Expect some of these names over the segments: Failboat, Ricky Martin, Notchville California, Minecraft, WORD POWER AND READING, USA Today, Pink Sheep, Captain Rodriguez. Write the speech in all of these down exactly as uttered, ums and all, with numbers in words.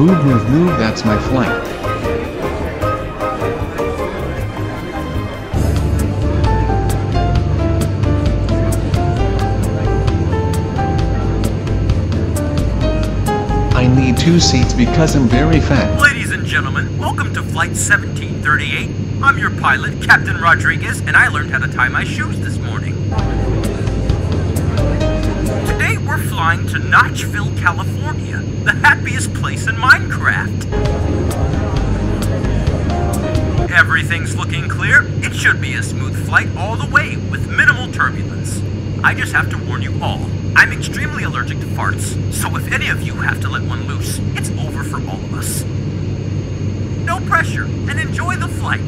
Move, move, move, that's my flank. I need two seats because I'm very fat. Ladies and gentlemen, welcome to Flight seventeen thirty-eight. I'm your pilot, Captain Rodriguez, and I learned how to tie my shoes this morning. Today we're flying to Notchville, California, the happiest place in Minecraft. Everything's looking clear. It should be a smooth flight all the way with minimal turbulence. I just have to warn you all, I'm extremely allergic to farts, so if any of you have to let one loose, it's over for all of us. No pressure, and enjoy the flight!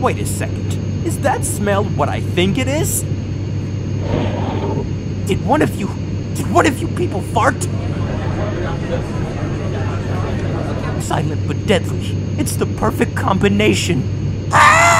Wait a second, is that smell what I think it is? Did one of you, did one of you people fart? Silent but deadly, it's the perfect combination. Ah! Oh!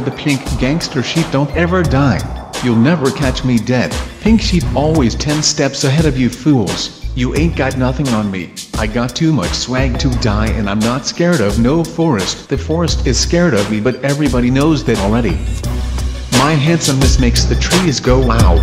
kill the pink gangster sheep. Don't ever die. You'll never catch me dead. Pink sheep always ten steps ahead of you fools. You ain't got nothing on me. I got too much swag to die and I'm not scared of no forest. The forest is scared of me, but everybody knows that already. My handsomeness makes the trees go wow.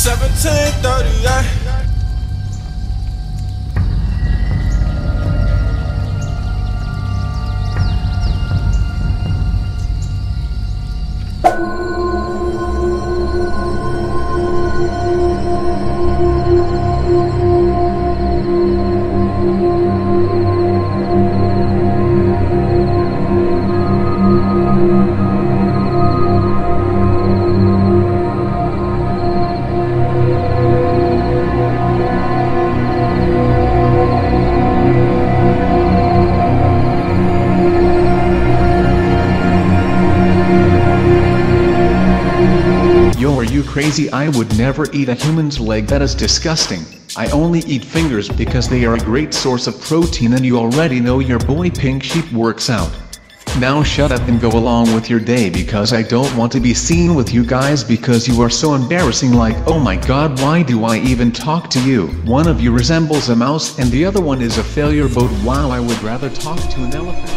seventeen thirty-eight. Crazy, I would never eat a human's leg, that is disgusting. I only eat fingers because they are a great source of protein and you already know your boy Pink Sheep works out. Now shut up and go along with your day because I don't want to be seen with you guys because you are so embarrassing, like oh my god, why do I even talk to you? One of you resembles a mouse and the other one is a failure boat. Wow, I would rather talk to an elephant.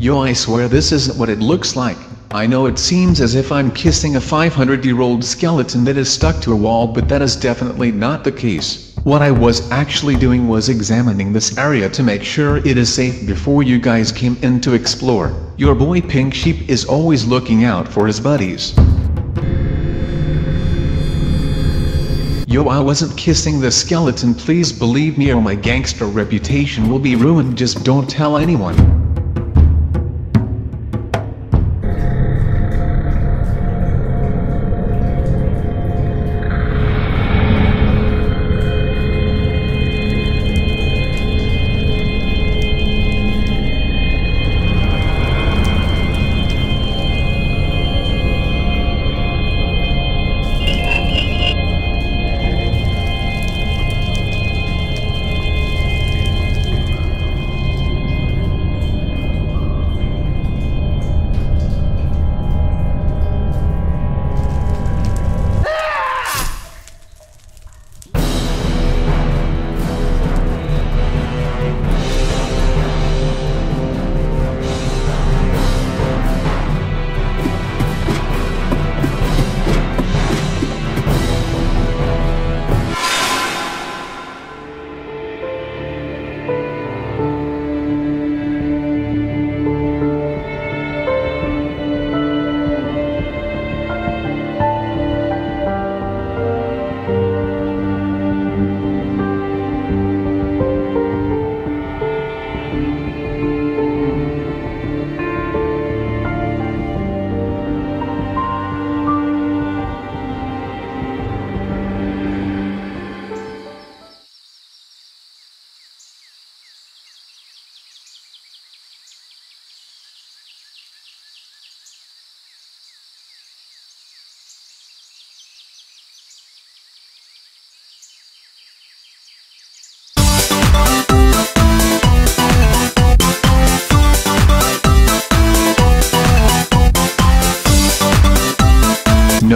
Yo, I swear this isn't what it looks like. I know it seems as if I'm kissing a five hundred year old skeleton that is stuck to a wall, but that is definitely not the case. What I was actually doing was examining this area to make sure it is safe before you guys came in to explore. Your boy Pink Sheep is always looking out for his buddies. Yo, I wasn't kissing the skeleton, please believe me or my gangster reputation will be ruined, just don't tell anyone.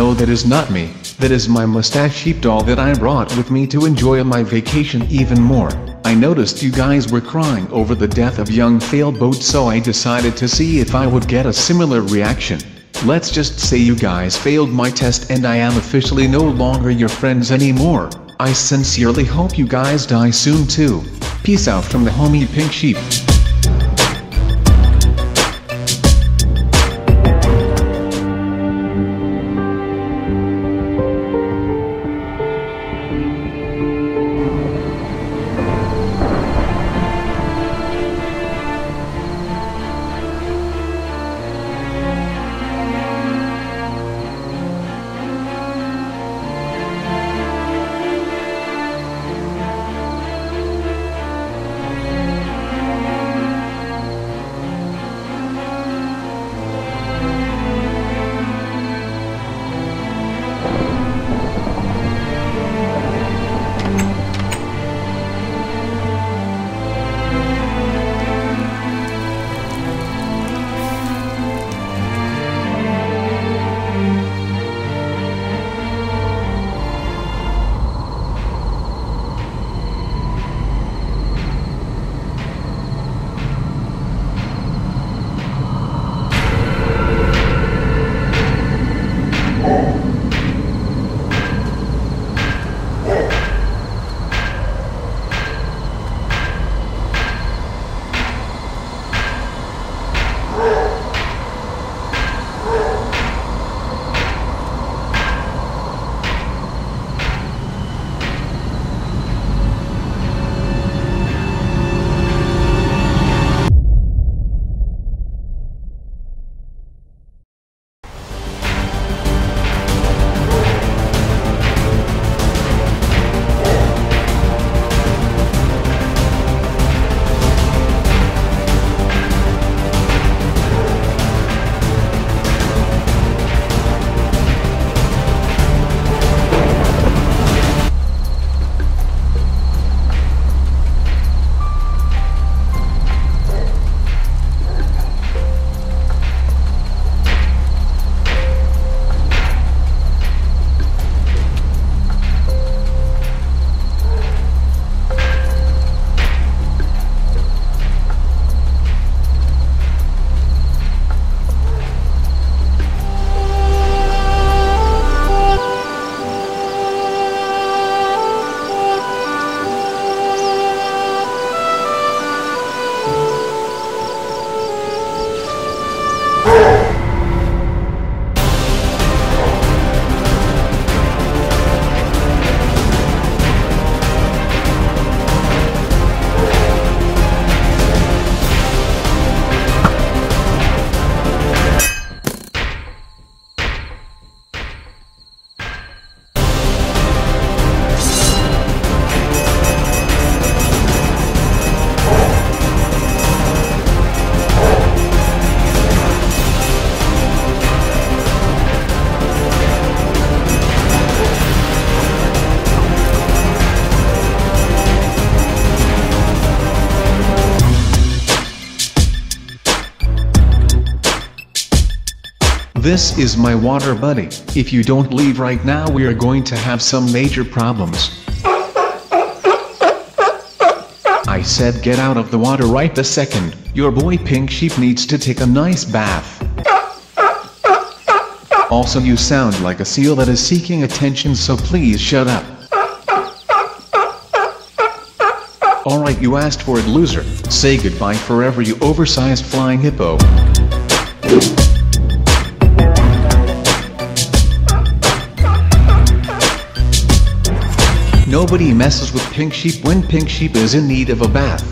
No, that is not me, that is my mustache sheep doll that I brought with me to enjoy my vacation even more. I noticed you guys were crying over the death of young Failboat, so I decided to see if I would get a similar reaction. Let's just say you guys failed my test and I am officially no longer your friends anymore. I sincerely hope you guys die soon too. Peace out from the homie Pink Sheep. This is my water buddy. If you don't leave right now, we are going to have some major problems. I said get out of the water right this second. Your boy Pink Sheep needs to take a nice bath. Also, you sound like a seal that is seeking attention, so please shut up. Alright, you asked for it, loser. Say goodbye forever, you oversized flying hippo. Nobody messes with Pink Sheep when Pink Sheep is in need of a bath.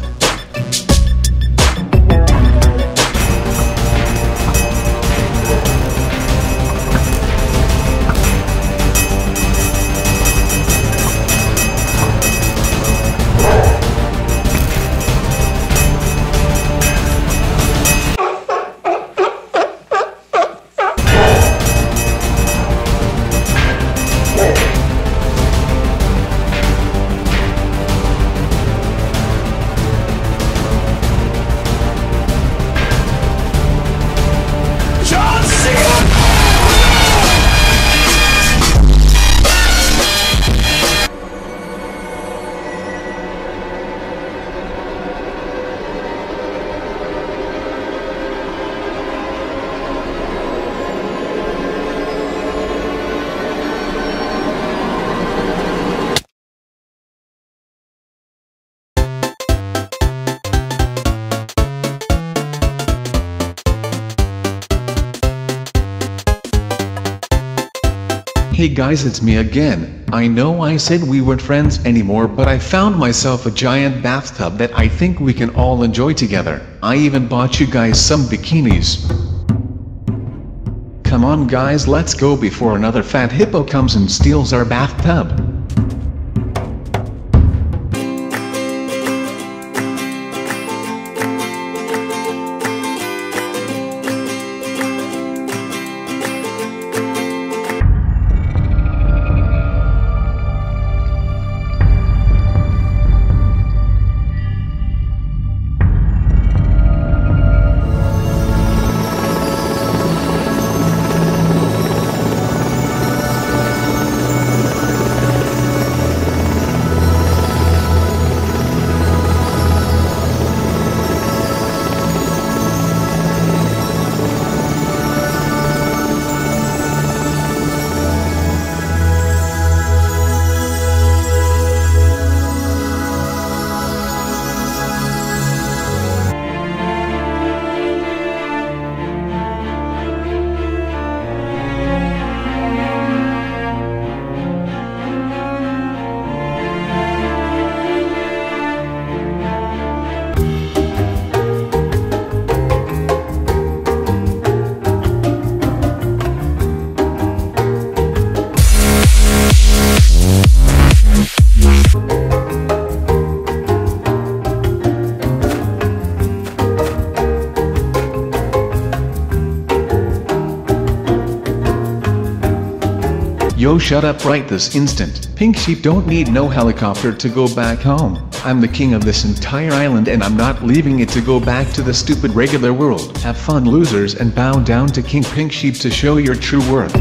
Hey guys, it's me again. I know I said we weren't friends anymore, but I found myself a giant bathtub that I think we can all enjoy together. I even bought you guys some bikinis. Come on guys, let's go before another fat hippo comes and steals our bathtub. Yo, shut up right this instant. Pink Sheep don't need no helicopter to go back home. I'm the king of this entire island and I'm not leaving it to go back to the stupid regular world. Have fun losers and bow down to King Pink Sheep to show your true worth.